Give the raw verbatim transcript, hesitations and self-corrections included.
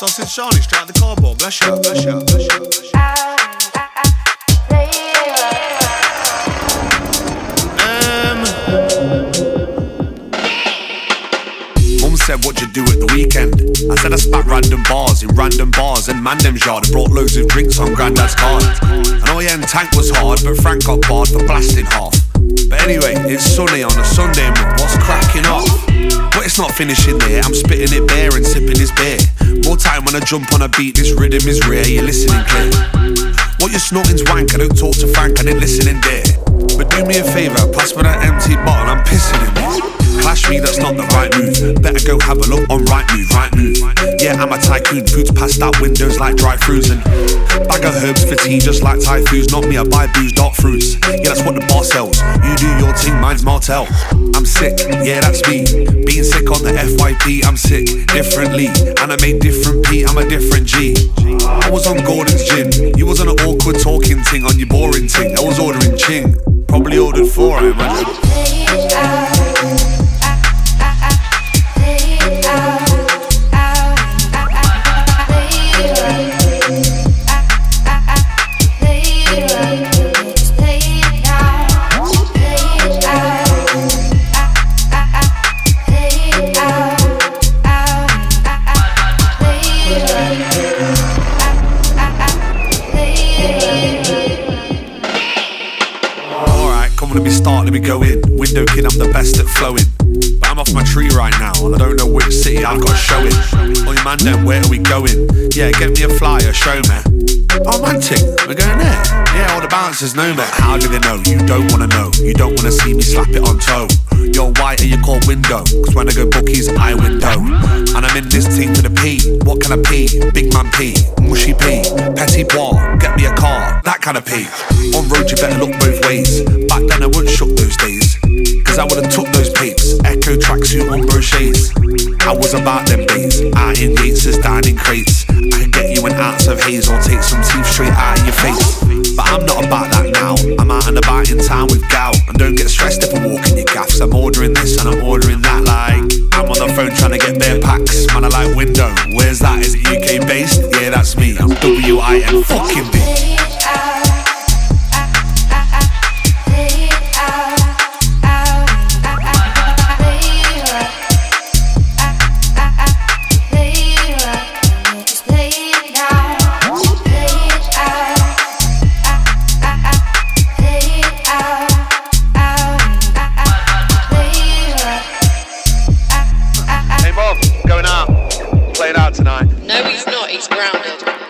Something shiny, strike the cardboard. Bless you, bless you, bless you, bless you. Um. Mum said, what'd you do at the weekend? I said I spat random bars in random bars and man them's yard. I brought loads of drinks on Grandad's card. And O E M Tank was hard, but Frank got barred for blasting half. But anyway, it's sunny on a Sunday and what's cracking off? But it's not finishing there, I'm spitting it bare and sipping this beer. More time when I jump on a beat, this rhythm is rare, you're listening clear. What you're snorting's wank, I don't talk to Frank, I didn't listen in there. But do me a favour, pass me that empty bottle, I'm pissing in it. Clash me, that's not the right move, better go have a look on Right Move, Right Move. Yeah, I'm a tycoon, food's passed out windows like dry-throughs and bag of herbs for tea just like Thai foods. Not me, I buy booze, dark fruits. Yeah, that's what the bar sells. You do your ting, mine's Martell. I'm sick, yeah, that's me. Being sick on the F Y P, I'm sick differently. And I made different P, I'm a different G. I was on Gordon's gin. You was on an awkward talking ting, on your boring ting. I was ordering ching. Probably ordered four, I imagine. Let me go in, Window Kid, I'm the best at flowing. But I'm off my tree right now, and I don't know which city I've got showing. Oh, your man then, where are we going? Yeah, get me a flyer, show me. Oh, man ting, we're going there. Yeah, all the bouncers know me. How do they know? You don't wanna know. You don't wanna see me slap it on toe. You're white and you call window, cause when I go bookies, I window. And I'm in this ting to the P. What can I pee? Big man pee, mushy pee, petit bois, get me a car, that kind of pee. On road you better look both ways. Back then I wouldn't shook those days, cause I would've took those peeps. Echo tracksuit on brochets. I was about them days, out in gates is down in crates. I can get you an ounce of haze or take some teeth straight out of your face. But I'm not about that now, I'm out and about in town with gout. And don't get stressed if I walk in your gaffs. I'm ordering this and I'm ordering that, like I'm on the phone trying to get their packs. Man, I like window, where's that? Is it U K based? Yeah, that's me, I'm W I M fucking B. Tonight. No, he's not, he's grounded.